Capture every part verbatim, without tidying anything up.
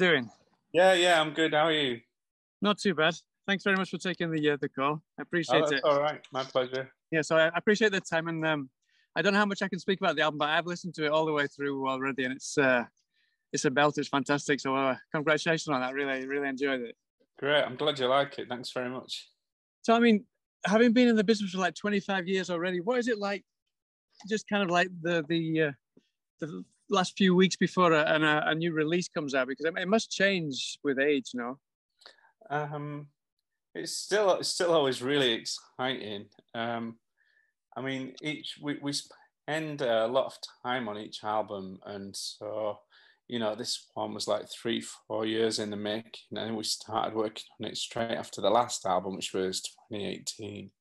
doing? Yeah, yeah, I'm good. How are you? Not too bad. Thanks very much for taking the uh, the call. I appreciate oh, it. All right, my pleasure. Yeah, so I appreciate the time, and um, I don't know how much I can speak about the album, but I've listened to it all the way through already, and it's uh, it's a belt. It's fantastic. So uh, congratulations on that. Really, really enjoyed it. Great. I'm glad you like it. Thanks very much. So, I mean, having been in the business for like twenty-five years already, what is it like? Just kind of like the the uh, the last few weeks before a, a, a new release comes out, because it must change with age, no? Um, it's still it's still always really exciting. Um, I mean, each we we spend a lot of time on each album, and so you know this one was like three four years in the making, and we started working on it straight after the last album, which was twenty eighteen.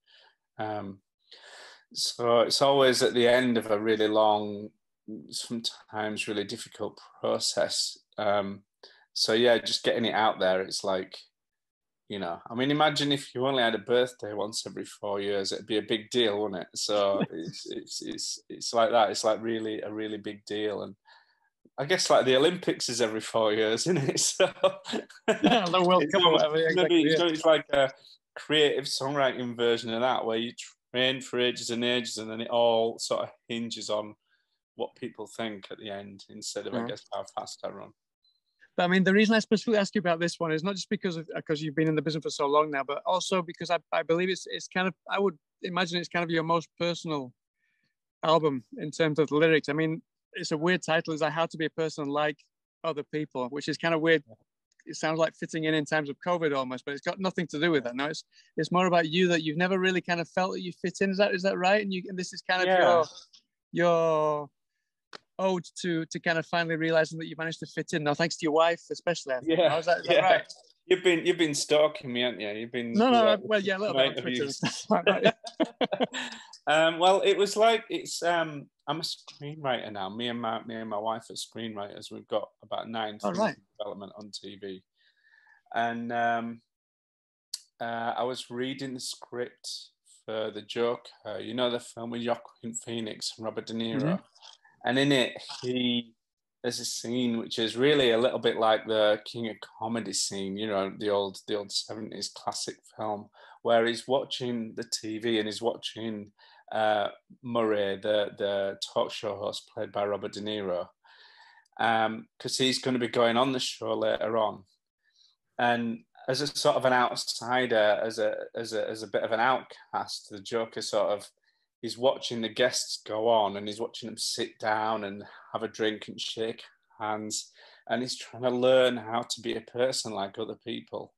Um, so it's always at the end of a really long, sometimes really difficult process. Um, so yeah, just getting it out there, it's like, you know, I mean, imagine if you only had a birthday once every four years, it'd be a big deal, wouldn't it? So it's it's it's it's like that. It's like really a really big deal, and I guess like the Olympics is every four years, isn't it? So yeah, the World Cup, exactly, maybe, yeah. So it's like a creative songwriting version of that, where you train for ages and ages, and then it all sort of hinges on what people think at the end, instead of, mm-hmm. I guess, how fast I run. But I mean, the reason I specifically ask you about this one is not just because of, because you've been in the business for so long now, but also because I, I believe it's it's kind of, I would imagine it's kind of your most personal album in terms of the lyrics. I mean, it's a weird title, is like How to Be a Person Like Other People, which is kind of weird. It sounds like fitting in in times of COVID almost, but it's got nothing to do with that. No, it's it's more about you, that you've never really kind of felt that you fit in. Is that is that right? And you and this is kind of yeah. your your ode to to kind of finally realizing that you managed to fit in now, thanks to your wife especially, I think. Yeah, is that, is yeah. that right? You've been you've been stalking me, haven't you? You've been no no like, well yeah a little bit on Twitter and stuff like that. Um, well, it was like it's um I'm a screenwriter now. Me and my me and my wife are screenwriters. We've got about nine oh, right. development on T V, and um, uh, I was reading the script for The Joker. You know the film with Joaquin Phoenix and Robert De Niro. Mm-hmm. And in it, he there's a scene which is really a little bit like the King of Comedy scene, you know, the old the old seventies classic film, where he's watching the T V and he's watching uh, Murray, the the talk show host played by Robert De Niro, because um, he's going to be going on the show later on, and as a sort of an outsider, as a as a as a bit of an outcast, the Joker sort of. He's watching the guests go on, and he's watching them sit down and have a drink and shake hands. And he's trying to learn how to be a person like other people.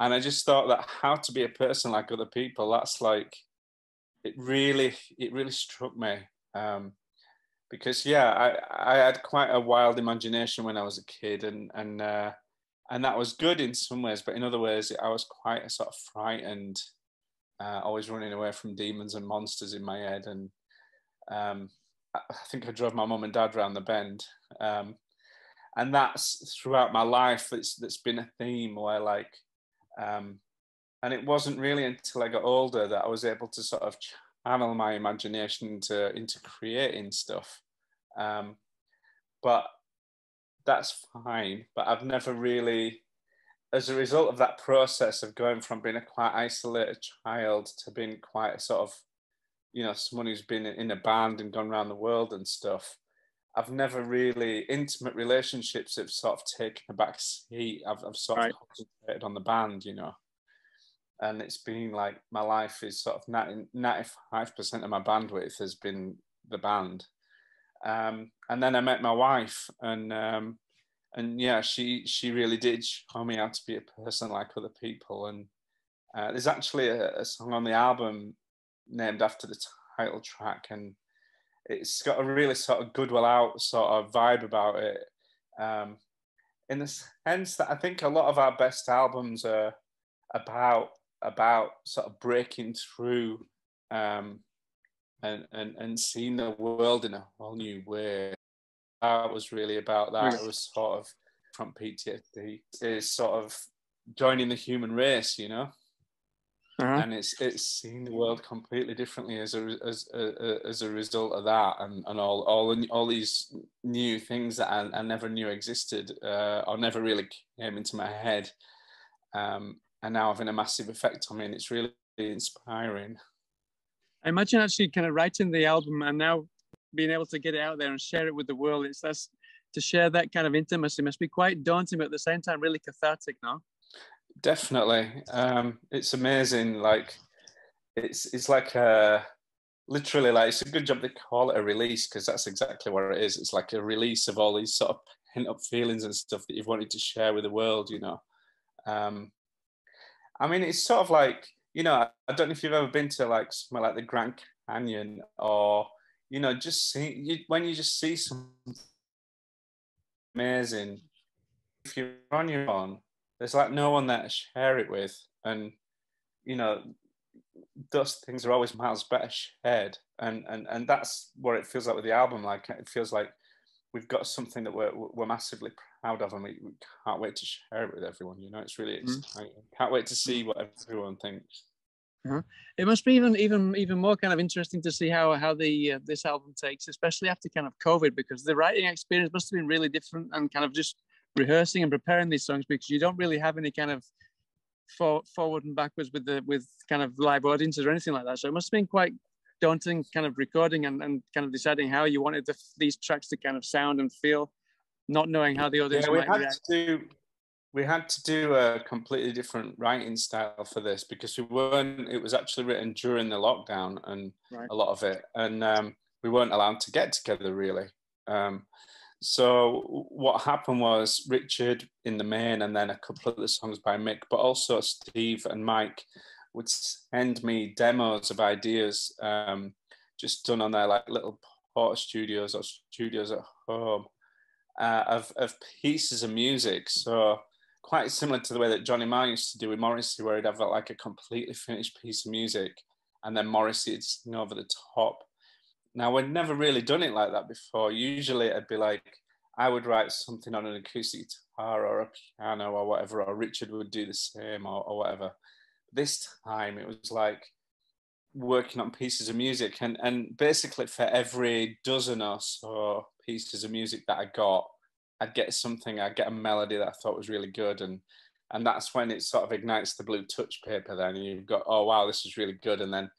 And I just thought that how to be a person like other people, that's like, it really, it really struck me. Um, because yeah, I, I had quite a wild imagination when I was a kid, and, and, uh, and that was good in some ways, but in other ways, I was quite a sort of frightened, Uh, always running away from demons and monsters in my head. And um, I think I drove my mum and dad around the bend. Um, and that's throughout my life, that's, that's been a theme where like, um, and it wasn't really until I got older that I was able to sort of channel my imagination into, into creating stuff. Um, but that's fine, but I've never really, as a result of that process of going from being a quite isolated child to being quite a sort of, you know, someone who's been in a band and gone around the world and stuff, I've never really, intimate relationships have sort of taken a back seat. I've, I've sort right. of concentrated on the band, you know, and it's been like my life is sort of ninety-five percent of my bandwidth has been the band. Um, and then I met my wife, and, um, And yeah, she she really did show me how to be a person like other people. And uh, there's actually a, a song on the album named after the title track, and it's got a really sort of Goodwill Out sort of vibe about it. Um, in the sense that I think a lot of our best albums are about about sort of breaking through um, and and and seeing the world in a whole new way. That was really about that. It was sort of from P T S D, is sort of joining the human race, you know? uh-huh. and it's it's seen the world completely differently as a as a, as a result of that, and and all all all these new things that I, I never knew existed uh, or never really came into my head, um, and now having a massive effect on me, and it's really inspiring. I imagine actually kind of writing the album and now being able to get it out there and share it with the world. It's that's to share that kind of intimacy must be quite daunting, but at the same time, really cathartic, no? Definitely. Um, it's amazing. Like it's, it's like a, literally like, it's a good job they call it a release, because that's exactly what it is. It's like a release of all these sort of pent up feelings and stuff that you've wanted to share with the world, you know? Um, I mean, it's sort of like, you know, I don't know if you've ever been to like somewhere like the Grand Canyon, or, you know, just see, you, when you just see something amazing, if you're on your own, there's like no one there to share it with. And, you know, those things are always miles better shared. And, and, and that's what it feels like with the album. Like it feels like we've got something that we're, we're massively proud of, and we, we can't wait to share it with everyone. You know, it's really exciting. Mm. Can't wait to see what everyone thinks. Uh-huh. It must be even even even more kind of interesting to see how how the uh, this album takes, especially after kind of COVID, because the writing experience must have been really different, and kind of just rehearsing and preparing these songs, because you don't really have any kind of for, forward and backwards with the with kind of live audiences or anything like that. So it must have been quite daunting, kind of recording and, and kind of deciding how you wanted the, these tracks to kind of sound and feel, not knowing how the audience yeah, might had react. To do, we had to do a completely different writing style for this, because we weren't, it was actually written during the lockdown, and right. a lot of it, and um, we weren't allowed to get together really. Um, so what happened was Richard in the main, and then a couple of the songs by Mick, but also Steve and Mike would send me demos of ideas um, just done on their like little port studios or studios at home uh, of, of pieces of music. So quite similar to the way that Johnny Marr used to do with Morrissey, where he'd have like a completely finished piece of music and then Morrissey would sing over the top. Now, we'd never really done it like that before. Usually it'd be like, I would write something on an acoustic guitar or a piano or whatever, or Richard would do the same or, or whatever. This time it was like working on pieces of music, and, and basically for every dozen or so pieces of music that I got, I'd get something, I'd get a melody that I thought was really good. And and that's when it sort of ignites the blue touch paper then, and you've got, oh, wow, this is really good. And then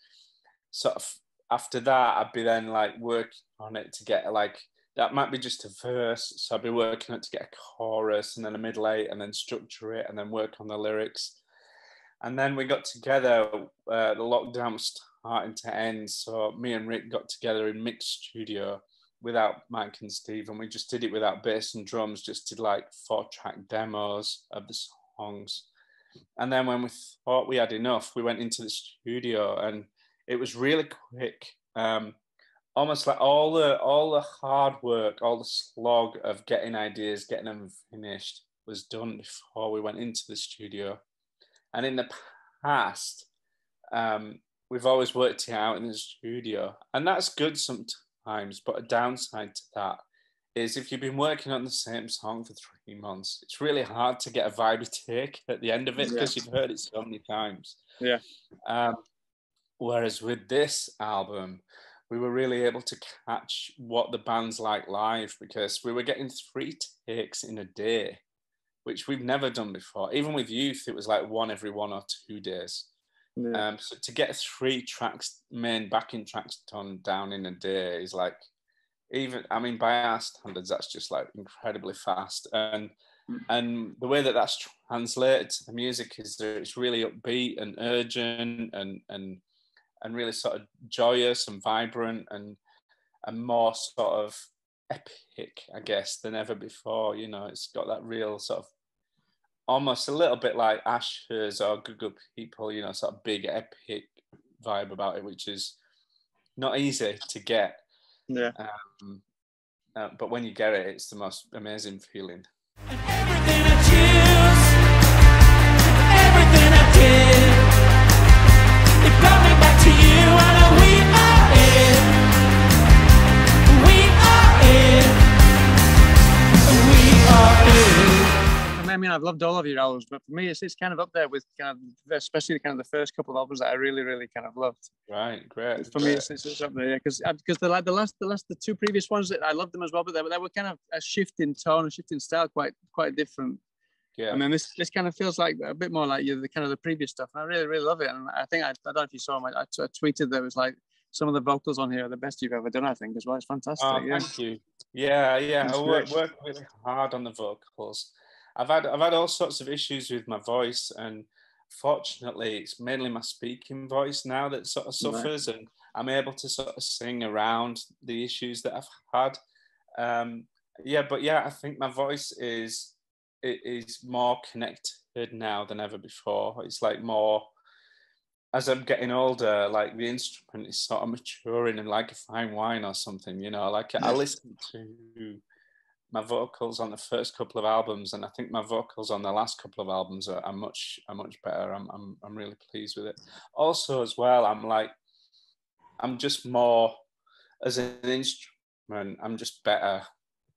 sort of after that, I'd be then like working on it to get like, that might be just a verse. So I'd be working on it to get a chorus and then a middle eight, and then structure it and then work on the lyrics. And then we got together, uh, the lockdown was starting to end. So me and Rick got together in Mick's studio without Mike and Steve, and we just did it without bass and drums, just did like four track demos of the songs. And then when we thought we had enough, we went into the studio, and it was really quick. Um, almost like all the, all the hard work, all the slog of getting ideas, getting them finished was done before we went into the studio. And in the past, um, we've always worked it out in the studio, and that's good sometimes. But a downside to that is if you've been working on the same song for three months, it's really hard to get a vibey take at the end of it, because yeah. you've heard it so many times. Yeah. Um, whereas with this album, we were really able to catch what the band's like live, because we were getting three takes in a day, which we've never done before. Even with Youth, it was like one every one or two days. Yeah. Um, so to get three tracks, main backing tracks done down in a day is like, even, I mean, by our standards, that's just like incredibly fast. And and the way that that's translated to the music is that it's really upbeat and urgent and and and really sort of joyous and vibrant and and more sort of epic, I guess, than ever before. You know, it's got that real sort of, almost a little bit like Ashes or Good Good People, you know, sort of big epic vibe about it, which is not easy to get. Yeah. Um, uh, but when you get it, it's the most amazing feeling. And everything I choose, everything I did, it brought me back to you, and we are it. We are it. We are it. I mean, I I've loved all of your albums, but for me, it's it's kind of up there with kind of, especially kind of the first couple of albums that I really, really kind of loved. Right, great. For great. me, it's, it's, it's up there, yeah, because because the like the last the last the two previous ones, I loved them as well, but they, they were kind of a shift in tone, a shift in style, quite quite different. Yeah. I mean, this this kind of feels like a bit more like you know, the kind of the previous stuff, and I really, really love it. And I think I, I don't know if you saw my I, t I tweeted that it was like, some of the vocals on here are the best you've ever done, I think, as well. It's fantastic. Oh, yeah. Thank you. Yeah, yeah. I work, work really hard on the vocals. I've had I've had all sorts of issues with my voice, and fortunately, it's mainly my speaking voice now that sort of suffers, right. and I'm able to sort of sing around the issues that I've had. Um, yeah, but yeah, I think my voice is it is more connected now than ever before. It's like more. As I'm getting older, like the instrument is sort of maturing and like a fine wine or something, you know, like I listened to my vocals on the first couple of albums, and I think my vocals on the last couple of albums are, are much are much better. I'm, I'm, I'm really pleased with it. Also as well, I'm like, I'm just more, as an instrument, I'm just better.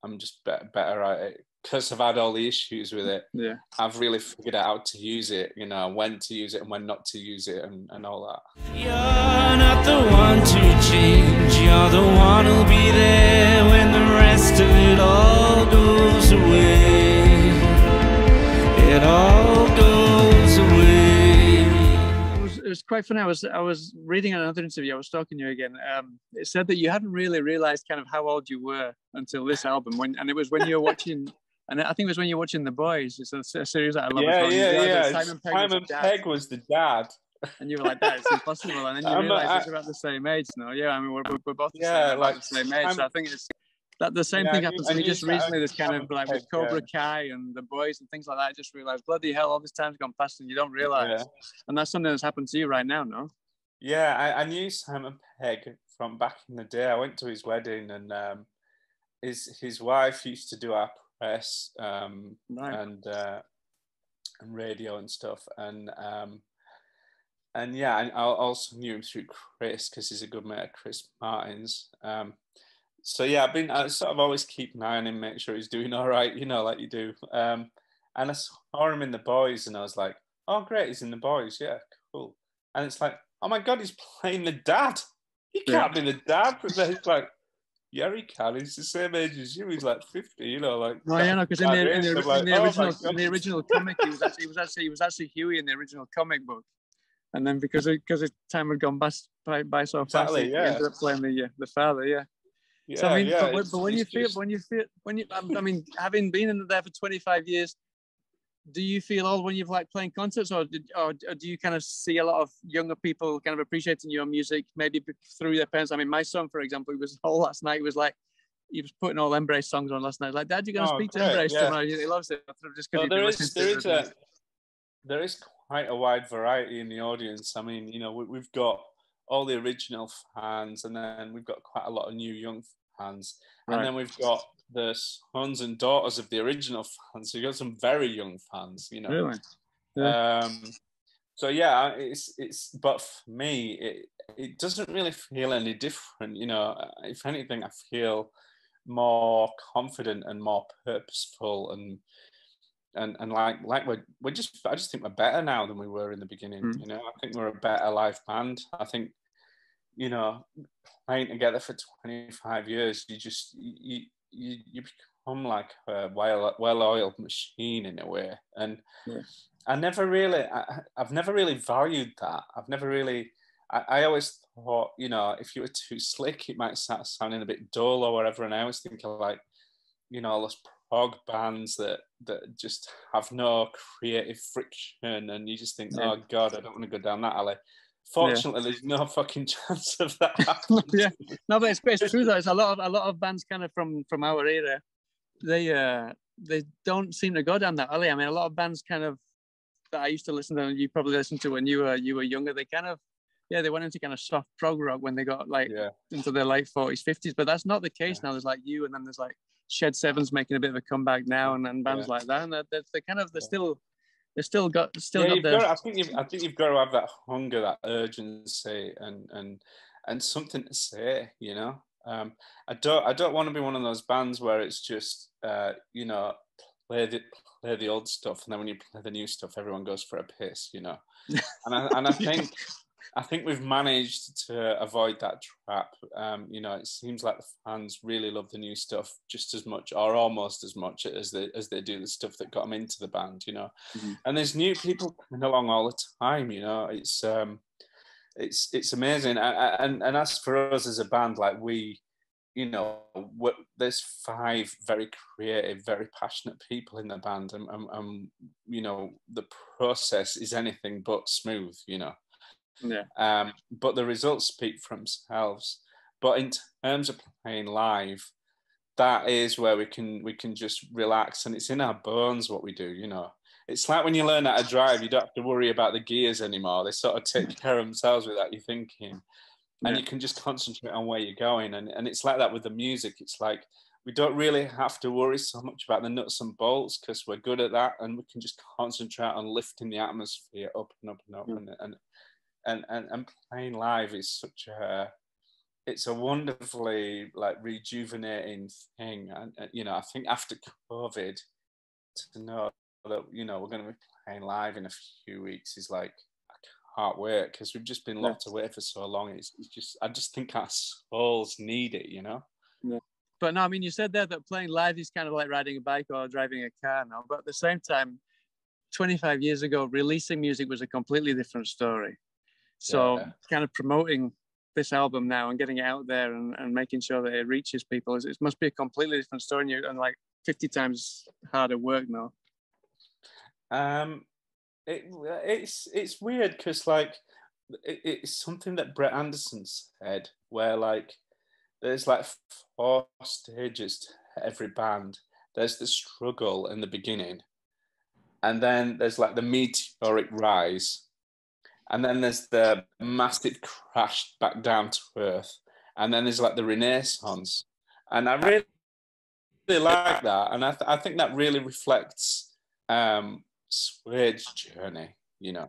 I'm just be better at it. Because I've had all the issues with it, yeah. I've really figured out how to use it, you know, when to use it and when not to use it and, and all that. You're not the one to change, you're the one who'll be there when the rest of it all goes away. It all goes away. It was, it was quite funny. I was, I was reading another interview, I was talking to you again. Um, it said that you hadn't really realised kind of how old you were until this album, when, and it was when you were watching... And I think it was when you were watching The Boys. It's a, a series that I love. Yeah, yeah, yeah. yeah. Simon Pegg, Simon was, the Pegg was the dad. And you were like, that is impossible. And then you realise it's about the same age now. Yeah, I mean, we're, we're both yeah, like, about the same age. I'm, so I think it's that the same yeah, thing happens to me just recently. This kind Simon of like Pegg, with Cobra yeah. Kai and The Boys and things like that. I just realised, bloody hell, all this time's gone past and you don't realise. Yeah. And that's something that's happened to you right now, no? Yeah, I, I knew Simon Pegg from back in the day. I went to his wedding, and um, his, his wife used to do our press um, right. and uh, and radio and stuff, and um, and yeah, and I also knew him through Chris, because he's a good mate of Chris Martin's. Um, so yeah, I've been I sort of always keep an eye on him, make sure he's doing all right, you know, like you do. Um, and I saw him in The Boys, and I was like, oh great, he's in The Boys, yeah, cool. And it's like, oh my god, he's playing the dad. He can't yeah. be the dad, but then it's like. Yeah, he can. He's the same age as you. He's like fifty, you know, like. Oh yeah, no, because in, in, in, like, oh in the original comic, he was actually he was actually he was actually Huey in the original comic book, and then because because his time had gone by, by so fast, exactly, yeah. he ended up playing the yeah, the father, yeah. yeah so I mean, yeah, but, but when you feel just... when you feel when you, I mean, having been in there for twenty-five years, do you feel old when you've like playing concerts, or did, or do you kind of see a lot of younger people kind of appreciating your music, maybe through their parents? I mean, my son, for example, he was all last night. He was like, he was putting all Embrace songs on last night. Like, Dad, you're going to oh, speak great, to Embrace yeah. tomorrow. He loves it. Just well, there is there is a, there is quite a wide variety in the audience. I mean, you know, we, we've got all the original fans, and then we've got quite a lot of new young fans, right. and then we've got. The sons and daughters of the original fans. So you've got some very young fans, you know. Really? Yeah. Um, so yeah, it's it's. But for me, it it doesn't really feel any different, you know. If anything, I feel more confident and more purposeful, and and and like like we're we're just. I just think we're better now than we were in the beginning. Mm. You know, I think we're a better live band. I think. You know, playing together for twenty-five years, you just you. You, you become like a well well oiled machine in a way, and yes. I never really I, I've never really valued that. I've never really I, I always thought, you know, if you were too slick, it might start sounding a bit dull or whatever. And I always think of like, you know, all those prog bands that that just have no creative friction, and you just think, yeah. oh god, I don't want to go down that alley. Fortunately, yeah. there's no fucking chance of that happening. yeah, no, but it's, it's true though. It's a lot of a lot of bands kind of from from our era. They uh they don't seem to go down that alley. I mean, a lot of bands kind of that I used to listen to, and you probably listened to when you were you were younger. They kind of yeah they went into kind of soft prog rock when they got like yeah. into their late forties, fifties. But that's not the case yeah. now. There's like you, and then there's like Shed Sevens making a bit of a comeback now, and and bands yeah. like that. And they're, they're kind of they're yeah. still. They've still got, still yeah, got the. Got to, I think you've, I think you've got to have that hunger, that urgency, and and and something to say. You know, um, I don't, I don't want to be one of those bands where it's just, uh, you know, play the, play the old stuff, and then when you play the new stuff, everyone goes for a piss, you know. And I, and I think I think we've managed to avoid that trap. Um, you know, it seems like the fans really love the new stuff just as much, or almost as much as they as they do the stuff that got them into the band. You know, mm-hmm. And there's new people coming along all the time. You know, it's um, it's it's amazing. And, and and as for us as a band, like we, you know, we're, there's five very creative, very passionate people in the band, and, and, and you know, the process is anything but smooth. You know. Yeah. Um, but the results speak for themselves. But in terms of playing live, that is where we can we can just relax, and it's in our bones what we do. You know, it's like when you learn how to drive, you don't have to worry about the gears anymore. They sort of take care of themselves without you thinking, and yeah. you can just concentrate on where you're going. And and it's like that with the music. It's like we don't really have to worry so much about the nuts and bolts because we're good at that, and we can just concentrate on lifting the atmosphere up and up and up yeah. and. and And, and and playing live is such a it's a wonderfully like rejuvenating thing. And you know, I think after COVID, to know that you know we're going to be playing live in a few weeks is like I can't wait because we've just been locked yeah. away for so long. It's, it's just I just think our souls need it, you know. Yeah. But no, I mean, you said there that playing live is kind of like riding a bike or driving a car now. But at the same time, twenty-five years ago, releasing music was a completely different story. So yeah. kind of promoting this album now and getting it out there and, and making sure that it reaches people, is, it must be a completely different story and, you, and like fifty times harder work now. Um, it, it's, it's weird because like it, it's something that Brett Anderson said where like there's like four stages to every band. There's the struggle in the beginning, and then there's like the meteoric rise. And then there's the massive crash back down to earth. And then there's like the Renaissance. And I really, really like that. And I, th I think that really reflects um, Suede's journey, you know.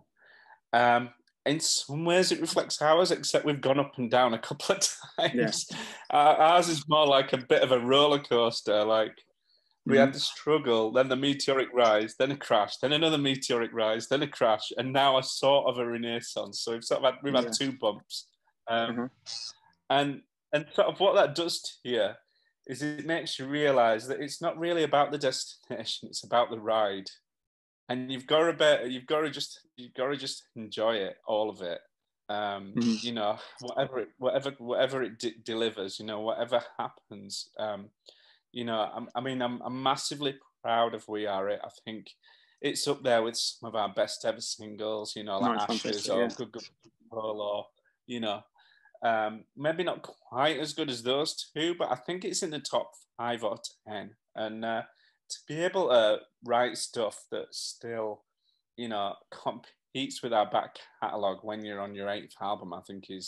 Um, in some ways it reflects ours, except we've gone up and down a couple of times. Yeah. Uh, ours is more like a bit of a roller coaster. Like we mm-hmm. had the struggle, then the meteoric rise, then a crash, then another meteoric rise, then a crash, and now a sort of a renaissance. So we've sort of had, we've yeah. had two bumps. Um, mm-hmm. and, and sort of what that does to you is it makes you realise that it's not really about the destination, it's about the ride. And you've got to, be, you've got to, just, you've got to just enjoy it, all of it. Um, mm-hmm. You know, whatever it, whatever, whatever it d delivers, you know, whatever happens. Um, You know, I'm, I mean, I'm, I'm massively proud of We Are It. I think it's up there with some of our best ever singles, you know, like no, Ashes or yeah. Good Good People or, you know, um, maybe not quite as good as those two, but I think it's in the top five or ten. And uh, to be able to write stuff that still, you know, competes with our back catalogue when you're on your eighth album, I think is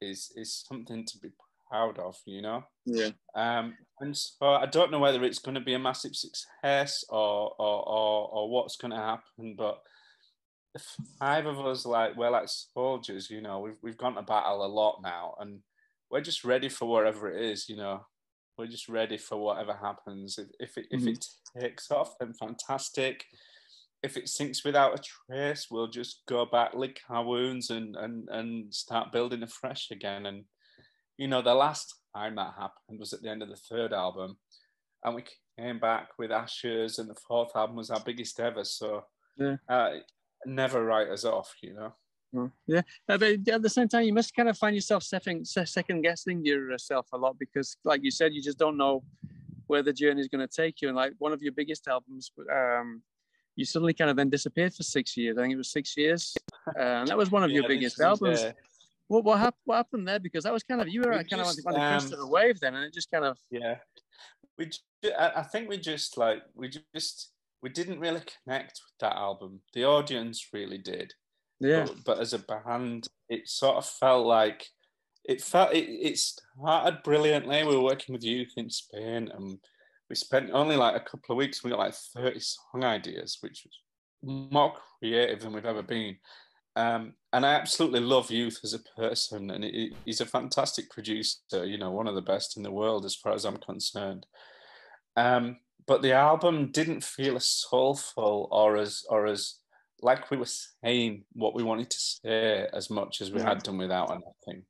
is is something to be proud proud of, you know. Yeah. Um, and so I don't know whether it's going to be a massive success or or or, or what's going to happen, but the five of us, like we're like soldiers, you know. We've we've gone to battle a lot now, and we're just ready for whatever it is, you know. We're just ready for whatever happens. If if it, mm-hmm. if it takes off, then fantastic. If it sinks without a trace, we'll just go back, lick our wounds, and and and start building afresh again. And you know, the last time that happened was at the end of the third album, and we came back with Ashes, and the fourth album was our biggest ever. So yeah. uh, never write us off, you know. Yeah, but at the same time, you must kind of find yourself second-guessing yourself a lot because, like you said, you just don't know where the journey is going to take you. And like one of your biggest albums, um, you suddenly kind of then disappeared for six years. I think it was six years. Uh, and that was one of yeah, your biggest albums. Yeah. What what happened? What happened there? Because that was kind of you were we kind just, of on the crest um, of the wave then, and it just kind of yeah. We I think we just like we just we didn't really connect with that album. The audience really did. Yeah. But, but as a band, it sort of felt like it felt it. It started brilliantly. We were working with Youth in Spain, and we spent only like a couple of weeks. We got like thirty song ideas, which was more creative than we've ever been. Um, and I absolutely love Youth as a person, and it, it, he's a fantastic producer, you know, one of the best in the world as far as I'm concerned. Um, but the album didn't feel as soulful or as or as like we were saying what we wanted to say as much as we mm-hmm. had done without anything.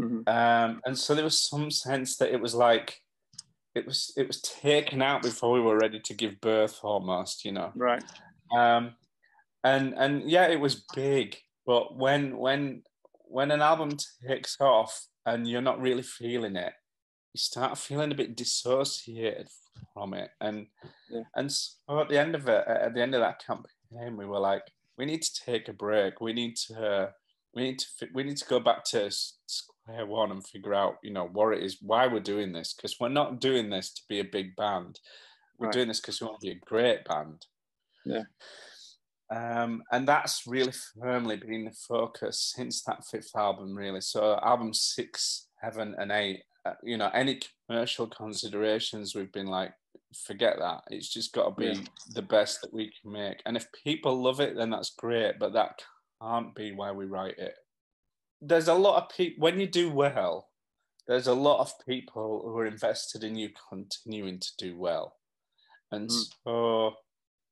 Mm-hmm. Um, and so there was some sense that it was like it was it was taken out before we were ready to give birth, almost, you know. Right. Um, and and yeah, it was big, but when when when an album takes off and you're not really feeling it, you start feeling a bit dissociated from it. And yeah. and so at the end of it, at the end of that campaign, we were like, we need to take a break. We need to we need to we need to go back to square one and figure out, you know, what it is, why we're doing this, because we're not doing this to be a big band. We're right. doing this because we want to be a great band. Yeah. Um, and that's really firmly been the focus since that fifth album, really. So album six, seven, and eight, uh, you know, any commercial considerations, we've been like, forget that. It's just got to be yeah. the best that we can make. And if people love it, then that's great, but that can't be why we write it. There's a lot of people, when you do well, there's a lot of people who are invested in you continuing to do well. And mm. so...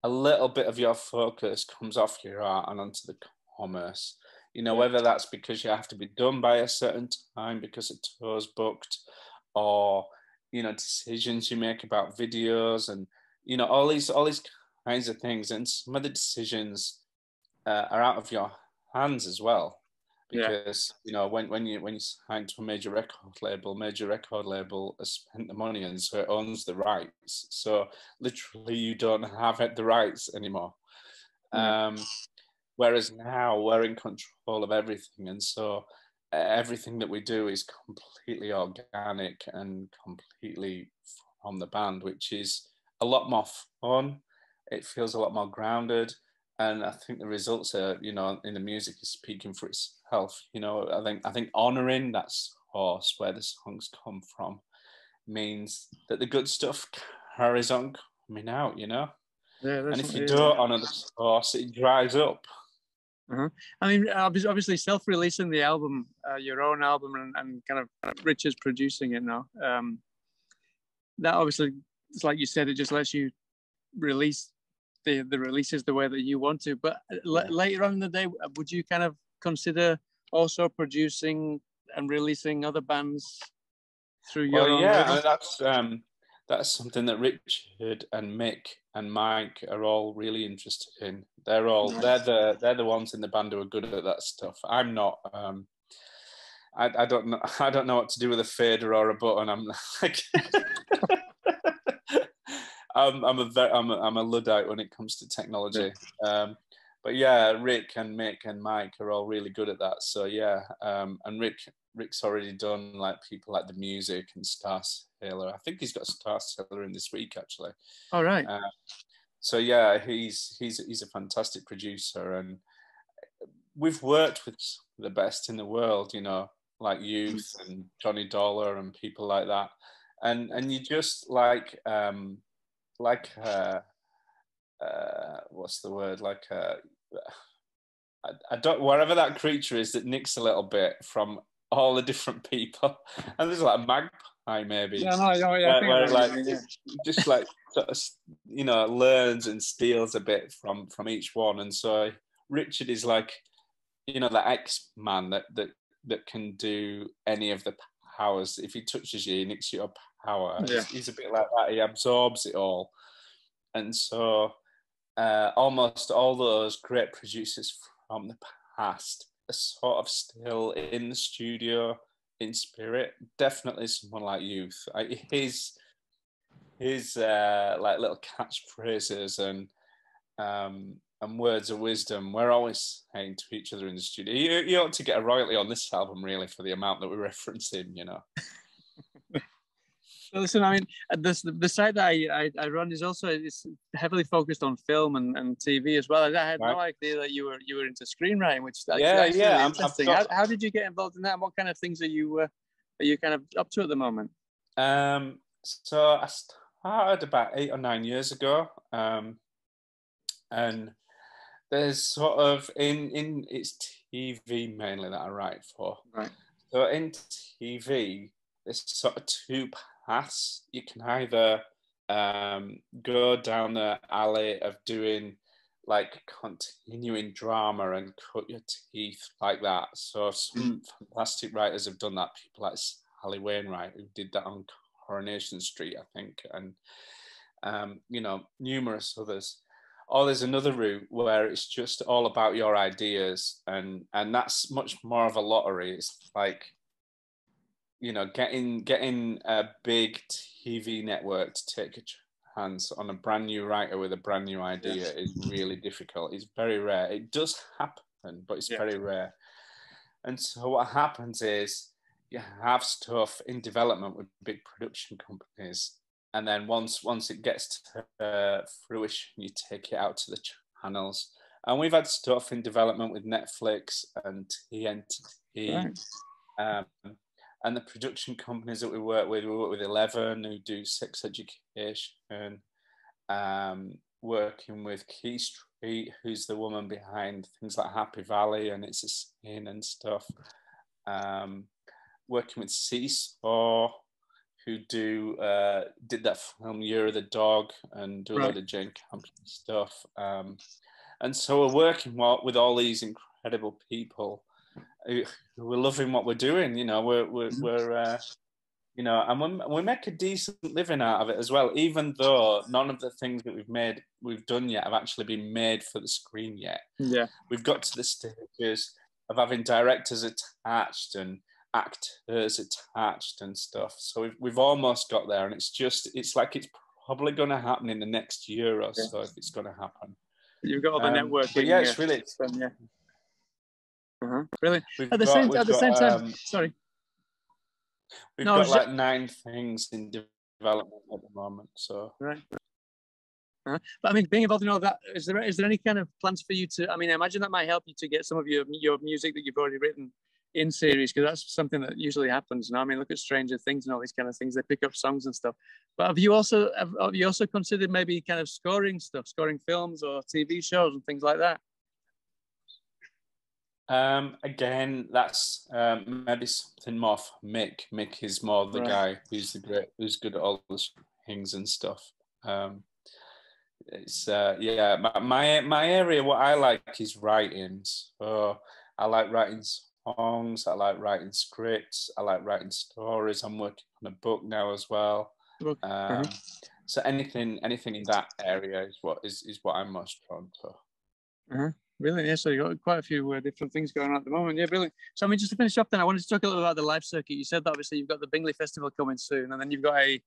a little bit of your focus comes off your art and onto the commerce. You know, whether that's because you have to be done by a certain time because a tour's booked, or, you know, decisions you make about videos and, you know, all these all these kinds of things. And some of the decisions uh, are out of your hands as well. Because, yeah. you know, when, when you when you sign to a major record label, major record label has spent the money and so it owns the rights. So literally you don't have the rights anymore. Mm. Um, whereas now we're in control of everything. And so everything that we do is completely organic and completely from the band, which is a lot more fun. It feels a lot more grounded. And I think the results are, you know, in the music is speaking for itself. You know, I think I think honouring that source where the songs come from means that the good stuff carries on coming out, you know? Yeah, and if you yeah. don't honour the source, it dries up. Uh-huh. I mean, obviously self-releasing the album, uh, your own album, and, and kind of Richard's producing it now. Um, that obviously, it's like you said, it just lets you release The, the releases the way that you want to, but l- later on in the day, would you kind of consider also producing and releasing other bands through your well, own? Yeah, label? that's um, that's something that Richard and Mick and Mike are all really interested in. They're all nice. they're the they're the ones in the band who are good at that stuff. I'm not. Um, I I don't know. I don't know what to do with a fader or a button. I'm like. I'm I'm a I'm a, I'm a Luddite when it comes to technology, um, but yeah, Rick and Mick and Mike are all really good at that. So yeah, um, and Rick Rick's already done like people like the music and Star Sailor. I think he's got Star Sailor in this week actually. All right. Um, so yeah, he's he's he's a fantastic producer, and we've worked with the best in the world, you know, like Youth and Johnny Dollar and people like that, and and you just like. Um, like uh uh what's the word like uh I, I don't wherever that creature is that nicks a little bit from all the different people, and there's like a magpie maybe yeah, no, no, yeah, where, I where like yeah. just like sort of, you know, learns and steals a bit from from each one. And so Richard is like, you know, that X-Man that that that can do any of the powers. If he touches you, he nicks your power. Yeah. He's, he's a bit like that. He absorbs it all. And so uh, almost all those great producers from the past are sort of still in the studio in spirit. Definitely someone like Youth. I, his his uh, like little catchphrases and um, and words of wisdom, we're always saying to each other in the studio. You, you ought to get a royalty on this album, really, for the amount that we reference him, you know. Listen, I mean, this, the site that I, I, I run is also it's heavily focused on film and, and T V as well. I had right. no idea that you were you were into screenwriting, which is yeah, actually yeah, really interesting. Got... How, how did you get involved in that? And what kind of things are you uh, are you kind of up to at the moment? Um, so I started about eight or nine years ago, um, and there's sort of in in it's T V mainly that I write for. Right. So in T V, there's sort of two paths. You can either um, go down the alley of doing like continuing drama and cut your teeth like that. So some fantastic writers have done that. People like Sally Wainwright, who did that on Coronation Street, I think, and um, you know, numerous others. Or there's another route where it's just all about your ideas, and and that's much more of a lottery. It's like, you know, getting getting a big T V network to take a chance on a brand new writer with a brand new idea yes. is really difficult. It's very rare. It does happen, but it's yeah. very rare. And so what happens is you have stuff in development with big production companies. And then once once it gets to uh, fruition, you take it out to the channels. And we've had stuff in development with Netflix and T N T. Right. Um, and the production companies that we work with, we work with Eleven, who do Sex Education, um, working with Key Street, who's the woman behind things like Happy Valley and It's a Sin and stuff. Um, working with Seesaw, who do uh, did that film Year of the Dog and do a right. lot of Jane Campion stuff. Um, and so we're working with all these incredible people who, who are loving what we're doing, you know, we're, we're, we're uh, you know, and we're, we make a decent living out of it as well, even though none of the things that we've made, we've done yet have actually been made for the screen yet. Yeah. We've got to the stages of having directors attached and actors attached and stuff, so we've, we've almost got there, and it's just it's like it's probably going to happen in the next year or so, if it's going to happen. You've got all the um, networking, but yeah, it's really it's, um, yeah. Uh-huh. Really, we've at the got, same at the got, same time. Um, sorry, we've no, got like just... nine things in development at the moment. So right, uh-huh. But I mean, being involved in all that, is there is there any kind of plans for you to? I mean, I imagine that might help you to get some of your your music that you've already written in series, because that's something that usually happens now. I mean, look at Stranger Things and all these kind of things, they pick up songs and stuff. But have you also have, have you also considered maybe kind of scoring stuff, scoring films or T V shows and things like that? Um, again, that's um, maybe something more for Mick. Mick is more the right. guy who's the great, who's good at all the things and stuff. Um, it's uh, yeah, my my area. What I like is writing. So I like writing songs, I like writing scripts, I like writing stories. I'm working on a book now as well. Um, uh-huh. So anything, anything in that area is what is, is what I'm most drawn to. Uh-huh. Brilliant. Yeah, so you've got quite a few uh, different things going on at the moment. Yeah, brilliant. So I mean, just to finish up then, I wanted to talk a little about the live circuit. You said that obviously you've got the Bingley Festival coming soon, and then you've got a,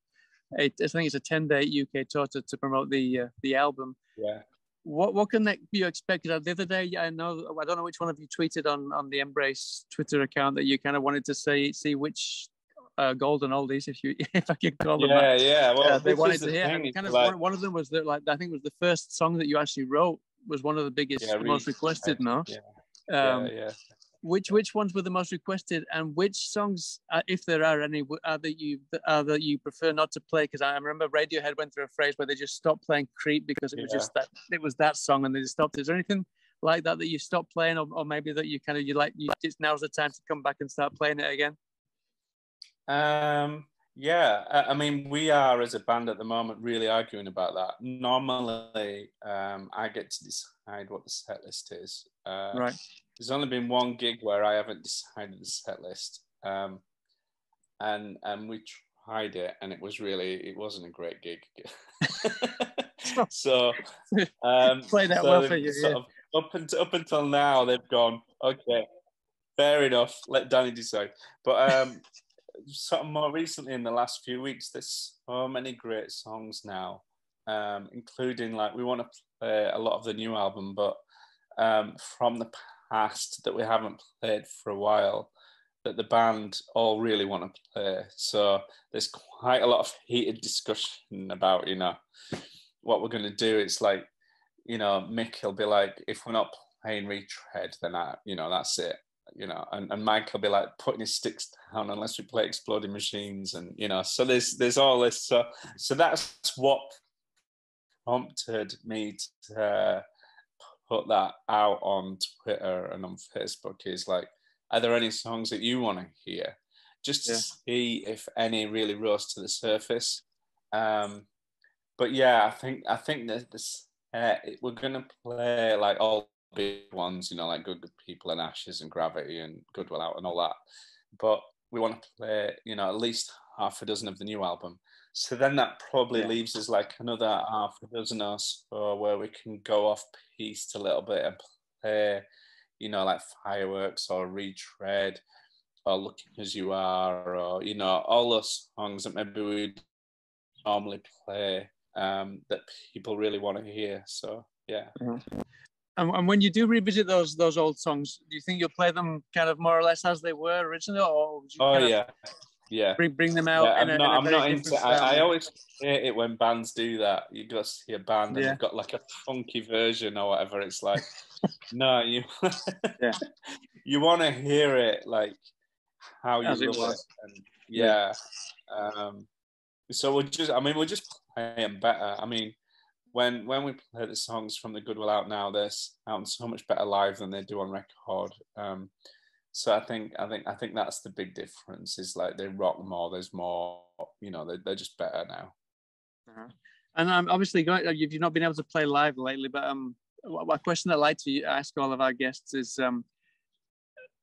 a I think it's a ten-day U K tour to, to promote the uh, the album. Yeah. What what can that be expected? The other day, I know I don't know which one of you tweeted on on the Embrace Twitter account that you kind of wanted to say see which uh, golden oldies, if you if I could call them. Yeah, that. yeah. Well, uh, they wanted to hear. Thing, kind of like, one, one of them was that, like, I think it was the first song that you actually wrote was one of the biggest, yeah, really, most requested. Yeah, no, yeah, um, yeah, yeah. Which which ones were the most requested, and which songs, uh, if there are any, are that you are that you prefer not to play? Because I remember Radiohead went through a phase where they just stopped playing "Creep" because it was yeah. just that it was that song, and they just stopped. Is there anything like that that you stopped playing, or, or maybe that you kind of you like? You, it's now's the time to come back and start playing it again. Um. Yeah. I mean, we are as a band at the moment really arguing about that. Normally, um, I get to decide what the set list is. Uh, right. There's only been one gig where I haven't decided the set list, um, and and we tried it, and it was really it wasn't a great gig. so um, play that so well for you. Sort yeah. of, up until up until now, they've gone okay, fair enough. Let Danny decide. But um, sort of more recently, in the last few weeks, there's so many great songs now, um, including like we want to play a lot of the new album, but um, from the past that we haven't played for a while that the band all really want to play. So there's quite a lot of heated discussion about, you know, what we're going to do. It's like, you know, Mick will be like, if we're not playing Retread, then I, you know, that's it, you know, and, and Mike will be like putting his sticks down unless we play Exploding Machines, and, you know, so there's, there's all this. So, so that's what prompted me to, uh, put that out on Twitter and on Facebook, is like, are there any songs that you want to hear? Just to yeah. see if any really rose to the surface. Um, But yeah, I think I think that this uh, we're gonna play like all big ones, you know, like Good Good People and Ashes and Gravity and Goodwill Out and all that. But we want to play, you know, at least half a dozen of the new album. So then that probably yeah. leaves us like another half a dozen or so where we can go off piste a little bit and play, you know, like Fireworks or Retread or Looking As You Are, or, you know, all those songs that maybe we normally play um, that people really want to hear. So, yeah. Mm-hmm. And, and when you do revisit those those old songs, do you think you'll play them kind of more or less as they were originally, or would you oh, kind of yeah. Yeah. Bring, bring them out? Yeah, in I'm a, not, in a I'm not into I, I always hate it when bands do that. You go see a band yeah. and they've got like a funky version or whatever. It's like, no, you yeah. you want to hear it like how as you love it. And yeah. yeah. Um, so we'll just, I mean, we'll just play them better. I mean, When when we play the songs from the Goodwill Out now, they're sound so much better live than they do on record. Um, so I think I think I think that's the big difference. Is like they rock more. There's more, you know. They they're just better now. Uh-huh. And um, obviously, going, you've not been able to play live lately. But um, a question that I like to ask all of our guests is um,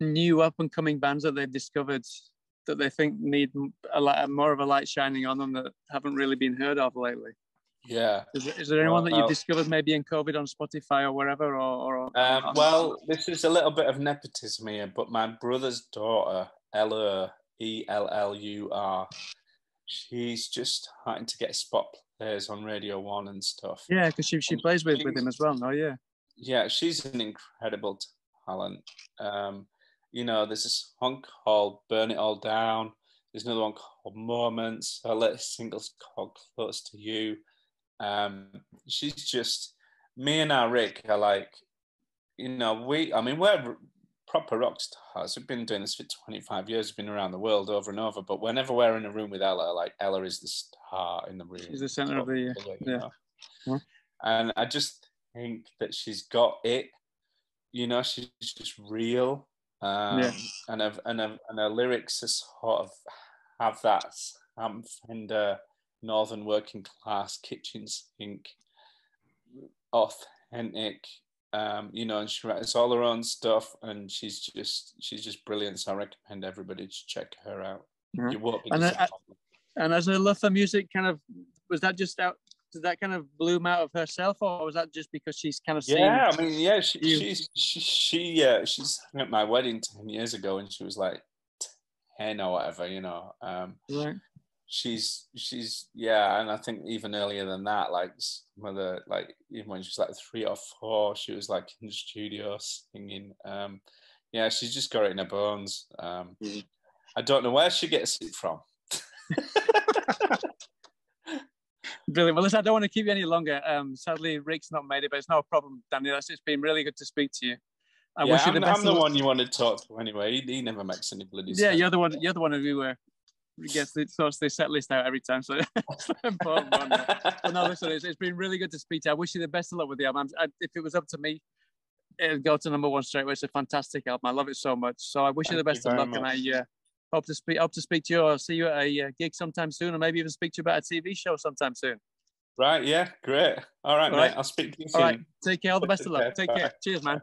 new up and coming bands that they've discovered that they think need a light, more of a light shining on them that haven't really been heard of lately. Yeah. Is, is there anyone well, that you've discovered maybe in COVID on Spotify or wherever? Or, or um, well, this is a little bit of nepotism here, but my brother's daughter, Ella, E L L U R, she's just starting to get spot players on Radio One and stuff. Yeah, because she, she plays with, with him as well. Oh, yeah. Yeah, she's an incredible talent. Um, you know, there's a song called Burn It All Down. There's another one called Moments. Her latest single's called Close to You. Um, she's just, me and our Rick are like, you know, we, I mean, we're proper rock stars. We've been doing this for twenty-five years, we've been around the world over and over, but whenever we're in a room with Ella, like Ella is the star in the room. She's the center of the, uh, yeah. yeah. And I just think that she's got it, you know, she's just real. Um, yeah. and, her, and, her, and her lyrics are sort of have that Sam Fender northern working class kitchen sink authentic um you know, and she writes all her own stuff, and she's just she's just brilliant. So I recommend everybody to check her out. Mm-hmm. You won't be and, I, and as her love for music kind of was that just out did that kind of bloom out of herself, or was that just because she's kind of seen yeah I mean yeah she you? she's she, she uh she's at my wedding ten years ago and she was like ten or whatever, you know. um right. She's, she's, yeah, and I think even earlier than that, like, mother, like, even when she was like three or four, she was like in the studio singing. Um, yeah, she's just got it in her bones. Um, mm-hmm. I don't know where she gets it from. Brilliant. Well, listen, I don't want to keep you any longer. Um, sadly, Rick's not made it, but it's no problem, Danny. It's been really good to speak to you. I yeah, wish you the I'm, best I'm the one you want to talk to anyway. He, he never makes any bloody sense. Yeah, you're the one, you're the one who were. Gets the sorts the set list out every time, so it's an important one. But no, listen, it's, it's been really good to speak to you. I wish you the best of luck with the album. I, if it was up to me, it'd go to number one straight away. It's a fantastic album. I love it so much. So I wish Thank you the best you of luck, much. and I uh, hope to speak hope to speak to you or see you at a uh, gig sometime soon, or maybe even speak to you about a T V show sometime soon. Right? Yeah, great. All right, All right. mate. I'll speak to you soon. All right, take care. All the best of luck. Take care. Bye. Cheers, man.